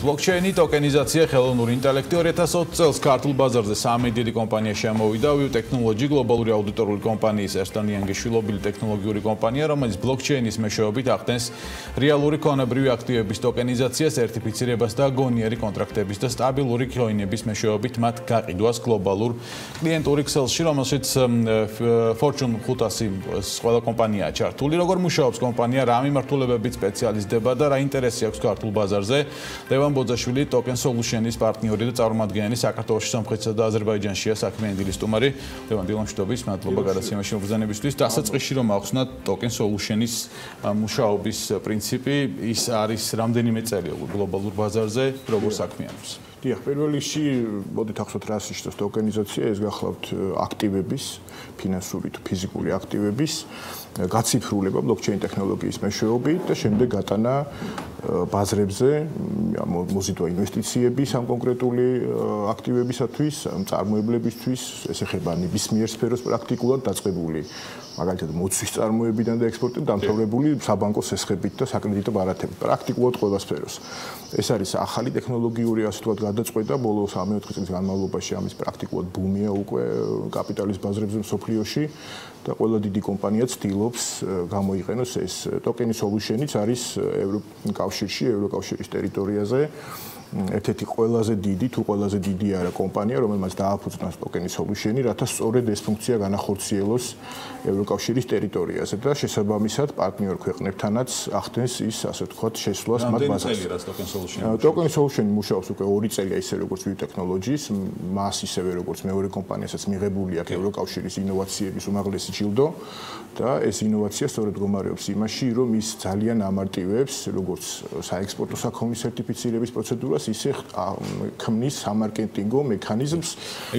Blockchain-i tokenizacija ხელოვნური ინტელექტი 2020 წელს ქართულ ბაზარზე 3 დიდი კომპანია შემოვიდა. View Technology გლობალური აუდიტორული კომპანიის ერთიანგი შვილობილი ტექნოლოგიური კომპანია, რომელიც ბლოკჩეინის მეშვეობით ახდენს რეალური ქონებრივი აქტივების ტოკენიზაციას, სერტიფიცირებას და გონიერი კონტრაქტების და სტაბილური ქოინების მეშვეობით მათ გაყიდვას გლობალურ კლიენტური ქსელში, რომელშიც Fortune 500-ის ყველა კომპანიაა ჩართული. Როგორ მუშაობს კომპანია, რა მიმართულებებით სპეციალიზდება და რა ინტერესი აქვს ქართულ ბაზარზე? Bodzashvili, Token Solutions, partneri de Tarmadgeni, Sakatosh, Sampresa, Azerbaiyán, Sakmendil, Stumari, Levandilon Stobis, Matlobagasim, Zanibis, Tassat, Skrišidom, Auxna, Token Solutions, Mushaubis, Principi, Isaris, Ramdeni Metzelio, Global Urbazarze, Robo Sakmians. Jah, პირველში მოდი ახსოვთ რა ის ტოკენიზაცია, ეს გახლავთ აქტივების, ფინანსური თუ ფიზიკური აქტივების გაციფრულება ბლოკჩეინ ტექნოლოგიის მეშვეობით და შემდეგ გატანა ბაზრებზე მოზიდვა ინვესტიციების ამ კონკრეტული აქტივებისათვის, ამ წარმოებლებისთვის, ეს ეხება ნებისმიერ სფეროს პრაქტიკულად დაწყებული მაგალითად მოცვის წარმოებიდან და ექსპორტიდან დამთავრებული საბანკო სესხებით და საკრედიტო ბარათებით პრაქტიკულად ყველა სფეროს. ეს არის ახალი ტექნოლოგიური ასე თქვა გადაწყვეტა ბოლოს 3-4 წლის განმავლობაში ამის პრაქტიკულად ბუმია უკვე კაპიტალის ბაზრებზე მსოფლიოში და ყველა დიდი კომპანია ცდილობს გამოიყენოს ეს ტოკენი სოლუშენიც არის ევროკავშირში, ევროკავშირის ტერიტორიაზე ერთ-ერთი ყველაზე დიდი თუ ყველაზე დიდი არა კომპანია, რომელმაც დააფუძნეს ტოკენის სოლუშენი, რათა სწორედ ეს ფუნქცია განახორციელოს ევროკავშირის ტერიტორიაზე და შესაბამისად პარტნიორ ქვეყნებთანაც ახდენს ის, ასე ვთქვათ, შესვლას მათ ბაზაზე. ტოკენის სოლუშენი მუშაობს უკვე 2 წელია, ისე როგორც View Technologies, მას ისევე როგორც მეორე კომპანიასაც მიღებული აქვს ევროკავშირის ინოვაციების უმაღლესი ჯილდო და ეს ინოვაცია სწორედ გომარიობს იმაში, რომ ის ძალიან ამარტივებს როგორც საექსპორტო საქონლის სერტიფიცირების პროცედურას ისე ქმნის სამარკეტინგო მექანიზმს.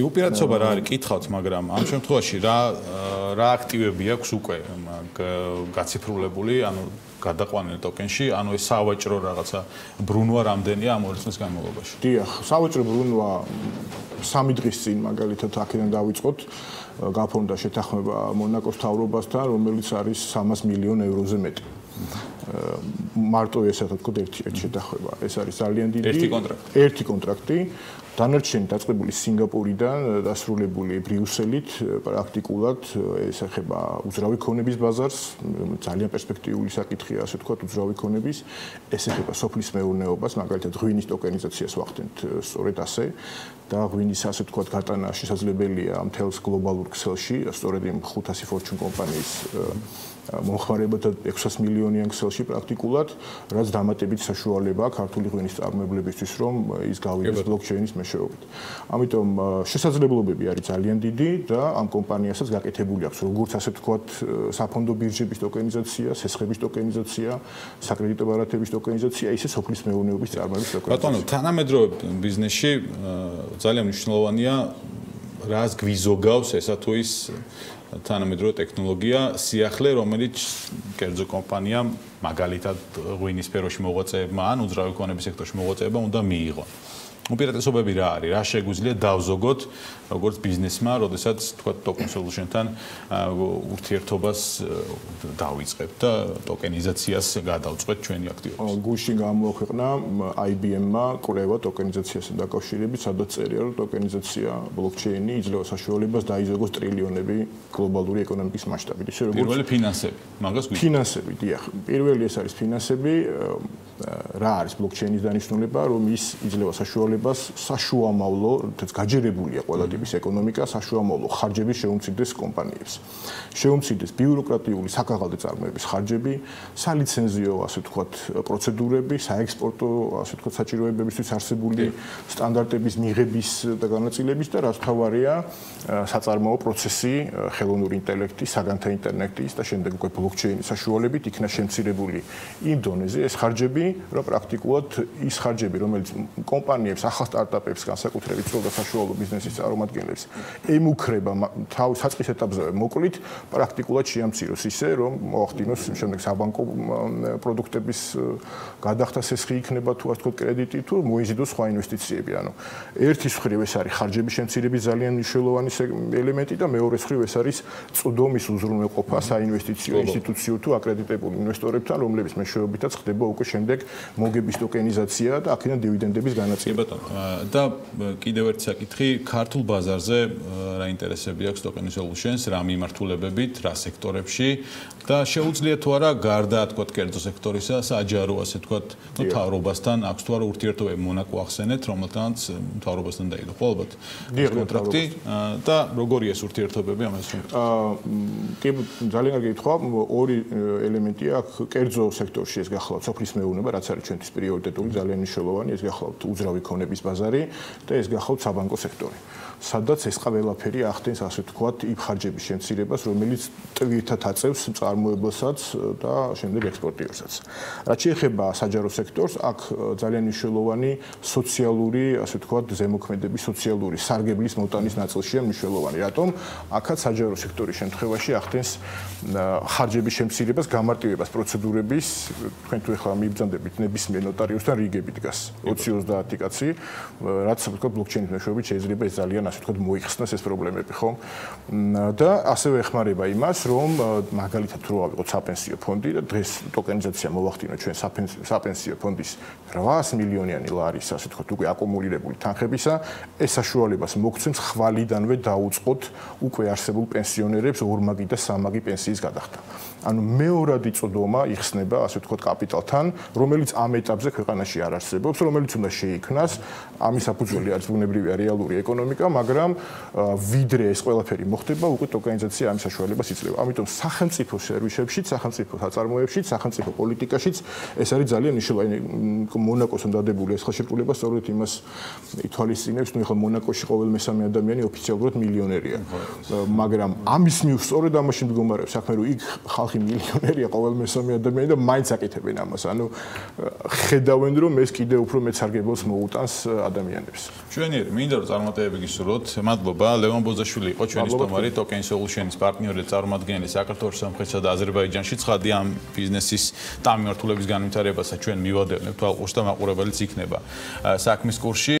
უპირატესობა რა არის კითხავთ, მაგრამ ამ შემთხვევაში რა აქტივები აქვს უკვე გაციფრულებული, ანუ გადაყვანილი ტოკენში, ანუ ეს სავაჭრო რაღაცა ბრუნვა რამდენია ამ 2 წლის განმავლობაში? დიახ, სავაჭრო ბრუნვა 3 დღის წინ მაგალითად აქედან დავიწყოთ. გაფორმდა შეთანხმება მონაკოს მთავრობასთან, რომელიც არის 300 მილიონ ევროზე მეტი. მარტო ეს ასე ვთქვათ ერთ-ერთი შეთანხმება. ეს არის ძალიან დიდი ერთი კონტრაქტი. დანარჩენი დაწყებული სინგაპურიდან დასრულებული ბრიუსელით, პრაქტიკულად ეს ეხება უძრავი ქონების ბაზარს, ძალიან პერსპექტიული საკითხია, ასე ვთქვათ, უძრავი ქონების. ეს ეხება სოფლის მეურნეობას, მაგალითად ღვინის ტოკენიზაციას ვახდენთ სწორედ ასე და ღვინის ასე ვთქვათ გატანა შესაძლებელია მთელს გლობალურ ქსელში, სწორედ იმ 500 Fortune კომპანიის მომხმარებათა 600 მილიონიან ქსელში პრაქტიკულად, რაც დამატებით საშუალება ქართული ღვინის წარმოებლებისთვის, რომ ის გავიდეს ბლოკჩეინის მეშვეობით. ამიტომ შესაძლებლობები არის ძალიან დიდი და ამ კომპანიასაც გაკეთებული აქვს, როგორც ასე ვთქვათ, საფონდო ბირჟების ტოკენიზაცია, სესხების ტოკენიზაცია, საკრედიტო ბარათების ტოკენიზაცია, ისე სოფლის მეურნეობის წარმოების ტოკენიზაცია. ბატონო, თანამედროვე ბიზნესში ძალიან მნიშვნელოვანია რას გვიზოგავს ესა თუ ის თანამედროვე ტექნოლოგია, სიახლე, რომელიც კერძო კომპანიამ, მაგალითად ღვინის სფეროში მოღვაწეებმა ან უძრავი ქონების სექტორში მოღვაწეებმა უნდა მიიღო. უპირატესობები რა არის? რა შეგვიძლია დავზოგოთ როგორც ბიზნესმა, როდესაც თქვა Token Solutions-თან ურთიერთობას დავიწყებთ და ტოკენიზაციას გადავწყვეტ ჩვენი აქტივობებს. გუშინ გამოაქვეყნა IBM-მა კვლევა ტოკენიზაციასთან დაკავშირებით, სადაც წერია, რომ ტოკენიზაცია ბლოკჩეინი იძლევა საშუალებას დაიზოგოს ტრილიონები გლობალური ეკონომიკის მასშტაბით. ისე როგორც პირველი ფინანსები, მაგას გვიყვება. ფინანსები, დიახ. პირველი ეს არის ფინანსები. რა არის ბლოკჩეინის დანიშნულება, რომ ის იძლევა საშუალებას საშუამავლო, თუმცა გაჯერებულია ყველა ტიპის ეკონომიკა, საშუამავლო ხარჯები შეუმცირდეს კომპანიებს. შეუმცირდეს ბიუროკრატიული საგაღალდე წარმოების ხარჯები, სალიცენზიო, ასე ვთქვათ, პროცედურები, საექსპორტო, ასე ვთქვათ, საჭიროებებისთვის არსებული სტანდარტების მიღების და განაწილების და რაც თავარია, საწარმოო პროცესი, ხელოვნური ინტელექტი, საგანთა ინტელექტის და შემდეგ უკვე ბლოკჩეინის საშუალებით იქნა შემცირებული იმ დონეზე ეს ხარჯები, რომ პრაქტიკულად ის ხარჯები, რომელიც კომპანიებს ახალ სტარტაპებს განსაკუთრებით ცოტა საშუალო ბიზნესის წარმომადგენლებს ემუქრება თავის საწყის ეტაპზე მოკლით პრაქტიკულად შეამციროს ისე რომ მოახდინოს შემდეგ საბანკო პროდუქტების გადახდას ეს ხი იქნება თუ ასე თქვა კრედიტი თუ მოიზიდოს სხვა ინვესტიციები ანუ ერთის მხრივ ეს არის ხარჯების შემცირების ძალიან მნიშვნელოვანი ელემენტი და მეორეს მხრივ ეს არის წვდომის უზრუნველყოფა საინვესტიციო ინსტიტუციო თუ აკრედიტებულ ინვესტორებთან რომლების მეშვეობითაც ხდება უკვე შემდეგ მოგების ტოკენიზაცია და აქედან დივიდენდების განაწილება და კიდევ ერთი საკითხი ქართულ ბაზარზე რა ინტერესები აქვს Token Solutions რა მიმართულებებით რა სექტორებში და შეუძლია თუ არა გარდა თქვა კერძო სექტორისა საჯარო ასე თქვა მთავრობასთან აქვს თუ არა ურთიერთობები მონაკო ახსენეთ რომელთანაც მთავრობასთან დაიდო ალბათ კონტრაქტი და როგორი ეს ურთიერთობები ამას კი ძალიან კარგი თქვა ორი ელემენტი აქვს კერძო სექტორში ეს გახლავთ სოფლის მეურნეობა რაც არის ჩვენთვის პრიორიტეტული ძალიან მნიშვნელოვანი ეს გახლავთ უძრავი ქონების ბაზარი და ეს გახლავთ საბანკო სექტორი სადაც ეს ყველაფერი ახდენს ასე ვთქვათ იმ ხარჯების შემცირებას რომელიც ტვირთად აწევს წარმოებასაც და შემდეგ ექსპორტიორსაც რაც შეეხება საჯარო სექტორს აქ ძალიან მნიშვნელოვანი სოციალური ასე ვთქვათ ზემოქმედების სოციალური სარგებლის მოტანის ნაწილშია მნიშვნელოვანი რატომ აქაც საჯარო სექტორის შემთხვევაში ახდენს ხარჯების შემცირებას გამარტივებას პროცედურების თქვენ თუ ახლა მიბრძანდებით ნებისმიერ ნოტარიუსთან რიგები დგას 20-30 კაცი რაც ასე ვთქვათ ბლოკჩეინის მეშვეობით შეიძლება ეს ძალიან ასე ვთქვათ მოიხსნას ეს პრობლემები ხომ და ასევე ეხმარება იმას რომ მაგალითად რო ავიღოთ საპენსიო ფონდი და დღეს ტოკენიზაცია მოვახდინოთ ჩვენ საპენსიო ფონდის 800 მილიონიანი ლარის ასე ვთქვათ უკვე აკუმულირებული თანხებისა ეს საშუალებას მოგცემს ხვალიდანვე დაუწყოთ უკვე არსებულ პენსიონერებს ორმაგი და სამაგი პენსიის გადახდა ანუ მეორადი წვდომა იხსნება ასე ვთქვათ კაპიტალთან რომელიც ამ ეტაპზე ქვეყანაში არ არსებობს რომელიც უნდა შეიქმნას ამის საფუძველი არის ბუნებრივი რეალური ეკონომიკა მაგრამ ვიდრე ეს ყველაფერი მოხდება უკვე ტოკენიზაცია ამ საშუალებას იძლევა. ამიტომ სახელმწიფო სერვისებშიც, სახელმწიფო საწარმოებშიც, სახელმწიფო პოლიტიკაშიც ეს არის ძალიან მნიშვნელოვანი მონაკოსთან დადებული ეს ხელშეკრულება სწორედ იმას ითვალისწინებს, ნუ ეხლა მონაკოში ყოველ მესამე ადამიანი ოფიციალურად მილიონერია. მაგრამ ამის მიუხედავად სწორედ ამაში მდგომარეობს საქმე, რომ იქ ხალხი მილიონერია ყოველ მესამე ადამიანი და მაინც აკეთებენ ამას. ანუ ხედავენ რომ ეს კიდევ უფრო მეცარგებელს მოუტანს ადამიანებს. მშვენიერი, მინდა რომ წარმატებები გისურვოთ. მადლობა ლევან ბოძაშვილი იყო ჩვენი სტუმარი Token Solutions პარტნიორთა წარმომადგენელი საქართველოს სამხრეთსა და აზერბაიჯანში ცხადია ამ ბიზნესის და მიმართულების განვითარებასა ჩვენ მივადევნებთ თვალყურს და მაყურებელიც იქნება საქმის კურსში